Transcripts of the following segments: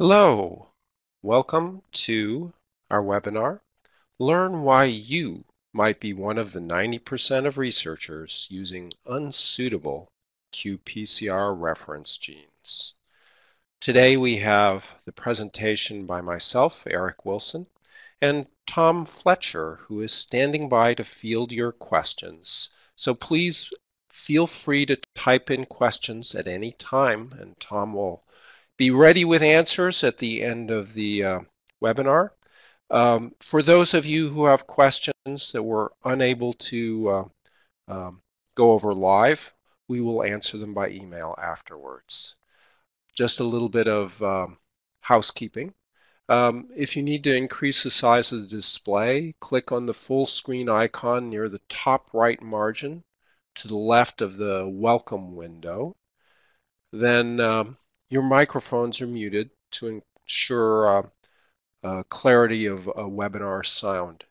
Hello, welcome to our webinar, Learn Why You Might Be One of the 90% of Researchers Using Unsuitable qPCR Reference Genes. Today we have the presentation by myself, Eric Wilson, and Tom Fletcher, who is standing by to field your questions. So please feel free to type in questions at any time, and Tom will be ready with answers at the end of the webinar. For those of you who have questions that we're unable to go over live, we will answer them by email afterwards. Just a little bit of housekeeping. If you need to increase the size of the display, click on the full screen icon near the top right margin to the left of the welcome window. Then your microphones are muted to ensure clarity of webinar sound.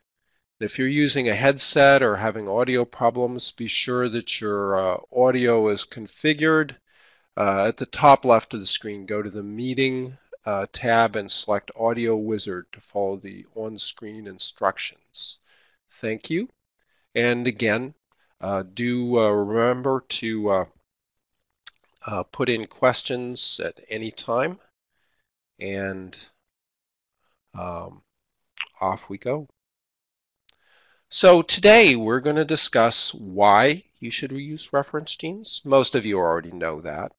And if you're using a headset or having audio problems, be sure that your audio is configured. At the top left of the screen, go to the Meeting tab and select Audio Wizard to follow the on-screen instructions. Thank you. And again, do remember to put in questions at any time, and off we go. So today we're going to discuss why you should reuse reference genes. Most of you already know that.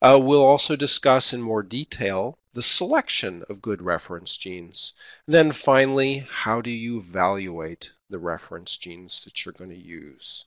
We'll also discuss in more detail the selection of good reference genes. And then finally, how do you evaluate the reference genes that you're going to use?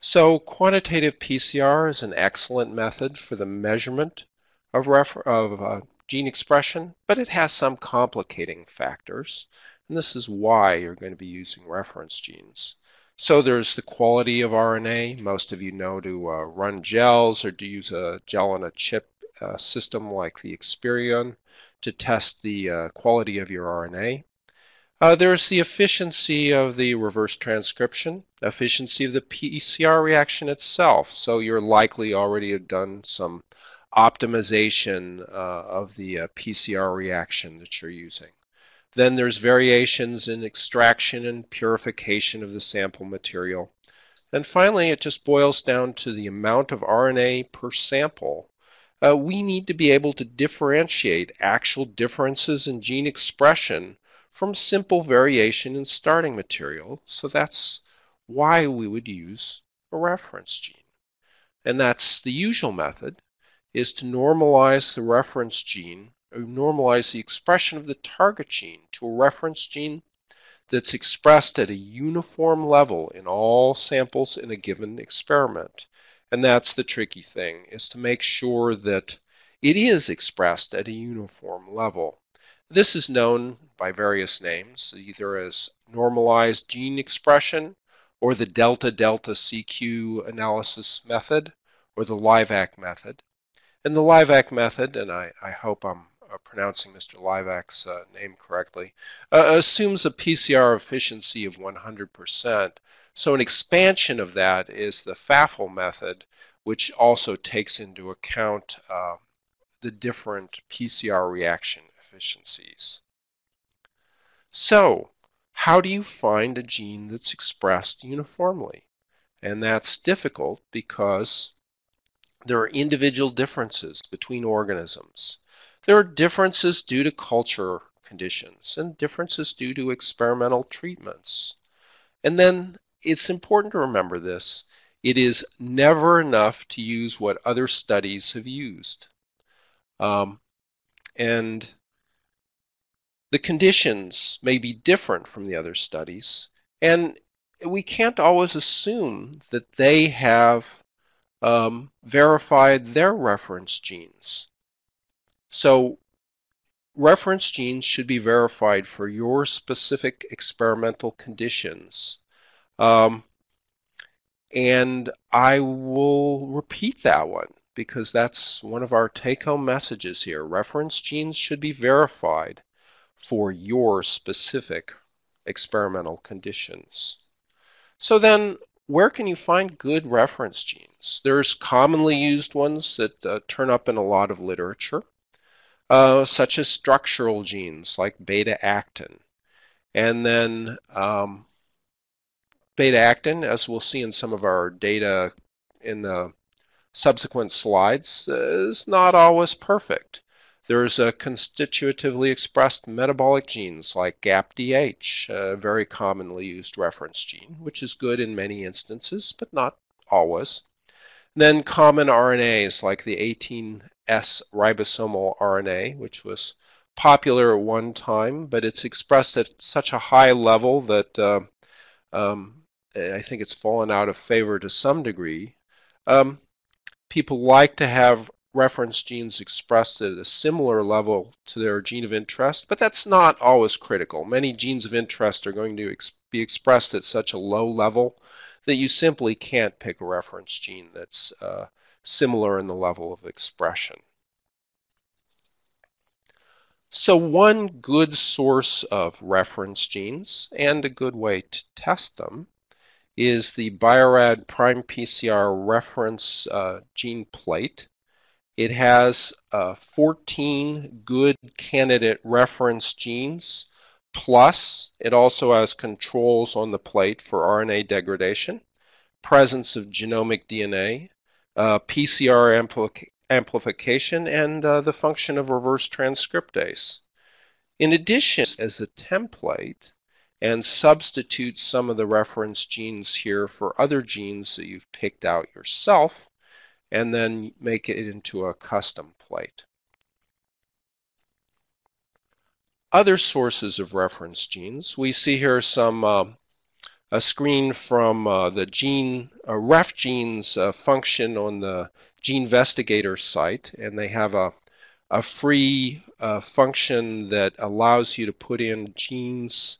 So quantitative PCR is an excellent method for the measurement of, gene expression, but it has some complicating factors. And this is why you're going to be using reference genes. So there's the quality of RNA. Most of you know to run gels or to use a gel-on-a-chip system like the Experion to test the quality of your RNA. There's the efficiency of the reverse transcription, efficiency of the PCR reaction itself. So you're likely already have done some optimization of the PCR reaction that you're using. Then there's variations in extraction and purification of the sample material. And finally, it just boils down to the amount of RNA per sample. We need to be able to differentiate actual differences in gene expression from simple variation in starting material. So that's why we would use a reference gene. And that's the usual method, is to normalize the reference gene, or normalize the expression of the target gene to a reference gene that's expressed at a uniform level in all samples in a given experiment. And that's the tricky thing, is to make sure that it is expressed at a uniform level. This is known by various names, either as normalized gene expression, or the delta-delta-CQ analysis method, or the Livak method. And the Livak method, and I hope I'm pronouncing Mr. Livak's name correctly, assumes a PCR efficiency of 100%. So an expansion of that is the Pfaffl method, which also takes into account the different PCR reaction efficiencies. So, how do you find a gene that's expressed uniformly? And that's difficult because there are individual differences between organisms. There are differences due to culture conditions and differences due to experimental treatments. And then it's important to remember this. It is never enough to use what other studies have used. And the conditions may be different from the other studies, and we can't always assume that they have verified their reference genes. So reference genes should be verified for your specific experimental conditions. And I will repeat that one, because that's one of our take-home messages here. Reference genes should be verified for your specific experimental conditions. So then, where can you find good reference genes? There's commonly used ones that turn up in a lot of literature. such as structural genes like beta-actin. And then beta-actin, as we'll see in some of our data in the subsequent slides, is not always perfect. There's a constitutively expressed metabolic genes like GAPDH, a very commonly used reference gene, which is good in many instances, but not always. And then common RNAs like the 18S ribosomal RNA, which was popular at one time, but it's expressed at such a high level that I think it's fallen out of favor to some degree. People like to have reference genes expressed at a similar level to their gene of interest, but that's not always critical. Many genes of interest are going to be expressed at such a low level that you simply can't pick a reference gene that's similar in the level of expression. So one good source of reference genes and a good way to test them is the Bio-Rad PrimePCR reference gene plate. It has 14 good candidate reference genes, plus it also has controls on the plate for RNA degradation, presence of genomic DNA, PCR amplification, and the function of reverse transcriptase. In addition, as a template, and substitute some of the reference genes here for other genes that you've picked out yourself, and then make it into a custom plate. Other sources of reference genes. We see here some a screen from the gene ref genes function on the GeneVestigator site, and they have a free function that allows you to put in genes,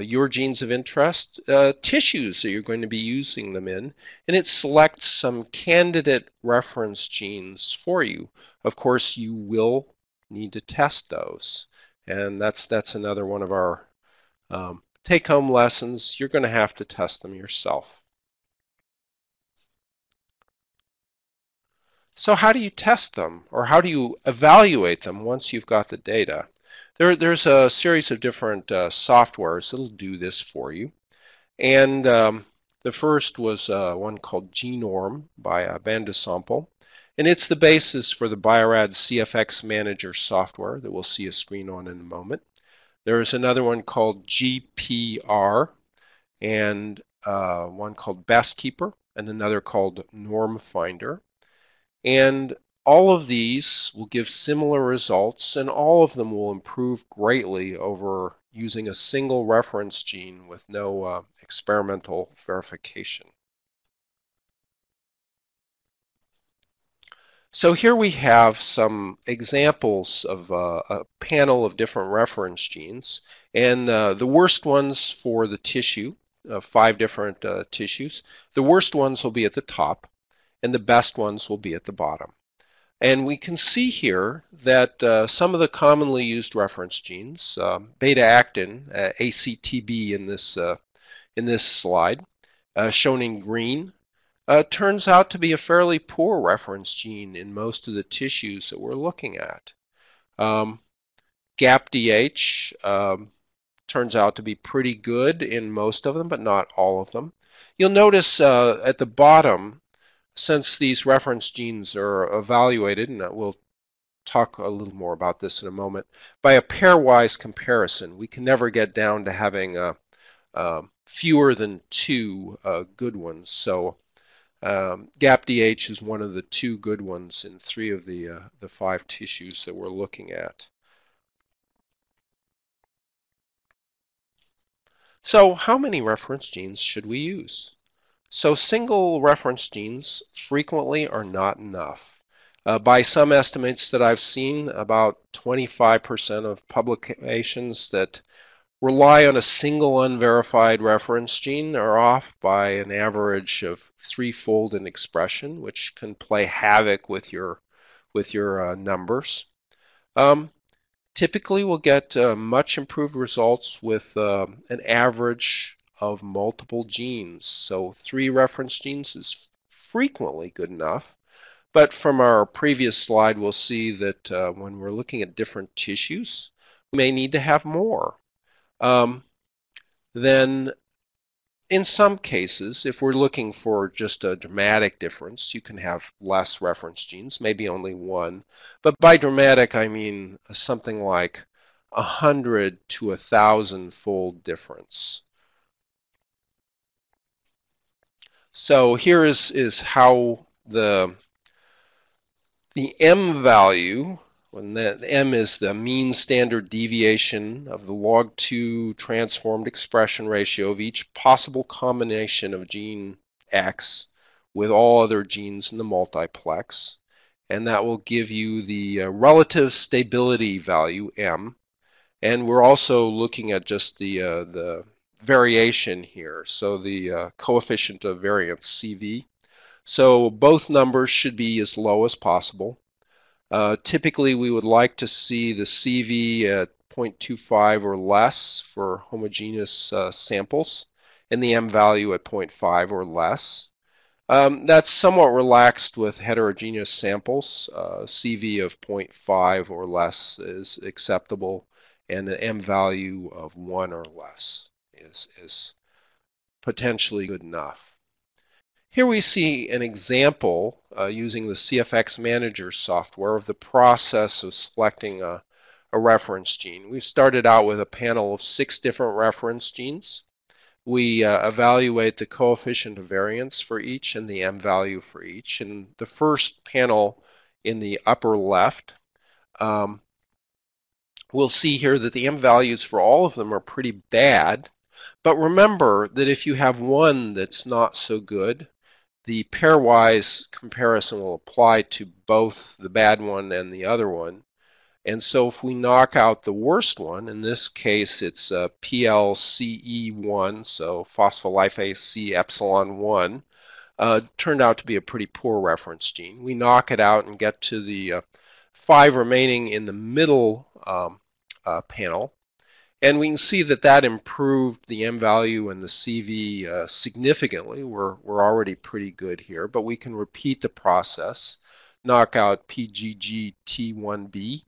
your genes of interest, tissues that you're going to be using them in, and it selects some candidate reference genes for you. Of course, you will need to test those, and that's another one of our take-home lessons. You're going to have to test them yourself. So how do you test them, or how do you evaluate them once you've got the data? There's a series of different softwares that'll do this for you. And the first was one called Genorm by BandeSample. And it's the basis for the Bio-Rad CFX Manager software that we'll see a screen on in a moment. There's another one called GPR, and one called Basskeeper, and another called NormFinder. And all of these will give similar results, and all of them will improve greatly over using a single reference gene with no experimental verification. So here we have some examples of a panel of different reference genes, and the worst ones for the tissue, 5 different tissues. The worst ones will be at the top, and the best ones will be at the bottom. And we can see here that some of the commonly used reference genes, beta-actin, ACTB in this slide, shown in green, turns out to be a fairly poor reference gene in most of the tissues that we're looking at. GAPDH turns out to be pretty good in most of them, but not all of them. You'll notice at the bottom, since these reference genes are evaluated, and we'll talk a little more about this in a moment, by a pairwise comparison, we can never get down to having fewer than 2 good ones. So GAPDH is one of the 2 good ones in 3 of the 5 tissues that we're looking at. So how many reference genes should we use? So single reference genes frequently are not enough. By some estimates that I've seen, about 25% of publications that rely on a single unverified reference gene are off by an average of 3-fold in expression, which can play havoc with your numbers. Typically, we'll get much improved results with an average of multiple genes. So 3 reference genes is frequently good enough, But from our previous slide, we'll see that when we're looking at different tissues, we may need to have more. Then in some cases, if we're looking for just a dramatic difference, you can have less reference genes, maybe only one. But by dramatic, I mean something like 100- to 1,000-fold difference. So here is how the M value, when the M is the mean standard deviation of the log2 transformed expression ratio of each possible combination of gene X with all other genes in the multiplex, and that will give you the relative stability value M. And we're also looking at just the variation here, so the coefficient of variance, CV. So both numbers should be as low as possible. Typically, we would like to see the CV at 0.25 or less for homogeneous samples, and the M value at 0.5 or less. That's somewhat relaxed with heterogeneous samples. CV of 0.5 or less is acceptable, and the M value of 1 or less is potentially good enough. Here we see an example using the CFX Manager software of the process of selecting a reference gene. We started out with a panel of 6 different reference genes. We evaluate the coefficient of variance for each and the M value for each. In the first panel in the upper left, we'll see here that the M values for all of them are pretty bad. But remember that if you have one that's not so good, the pairwise comparison will apply to both the bad one and the other one. And so if we knock out the worst one, in this case it's PLCE1, so phospholipase C epsilon 1, turned out to be a pretty poor reference gene. We knock it out and get to the 5 remaining in the middle panel. And we can see that that improved the M value and the CV significantly. We're already pretty good here, but we can repeat the process, knock out PGGT1B,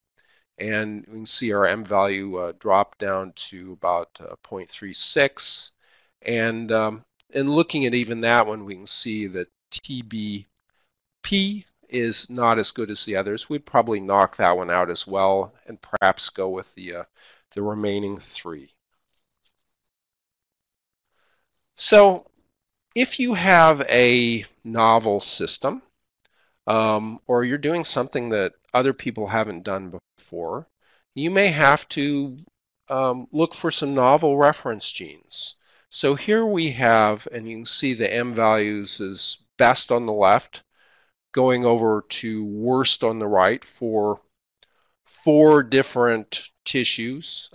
and we can see our M value drop down to about 0.36. And looking at even that one, we can see that TBP is not as good as the others. We'd probably knock that one out as well and perhaps go with the remaining 3. So if you have a novel system or you're doing something that other people haven't done before, you may have to look for some novel reference genes. So here we have, and you can see the M values is best on the left, going over to worst on the right for 4 different tissues,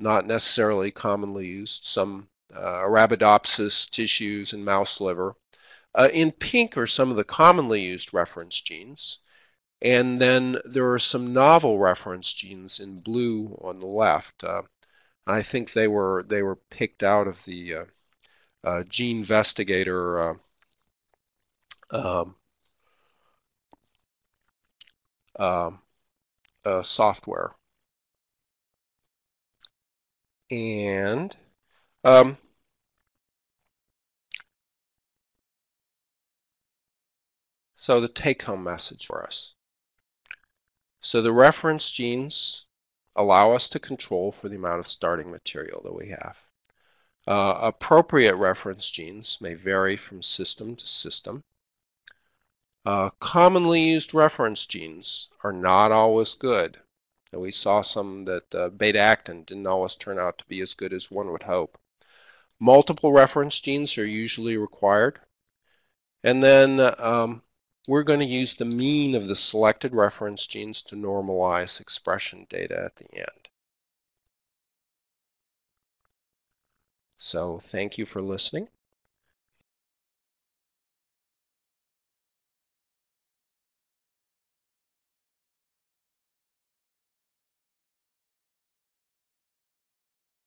not necessarily commonly used, some Arabidopsis tissues and mouse liver. In pink are some of the commonly used reference genes, and then there are some novel reference genes in blue on the left. I think they were picked out of the GeneVestigator software. And so the take-home message for us. So the reference genes allow us to control for the amount of starting material that we have. Appropriate reference genes may vary from system to system. Commonly used reference genes are not always good. And we saw some that beta-actin didn't always turn out to be as good as one would hope. Multiple reference genes are usually required. And then we're going to use the mean of the selected reference genes to normalize expression data at the end. So thank you for listening.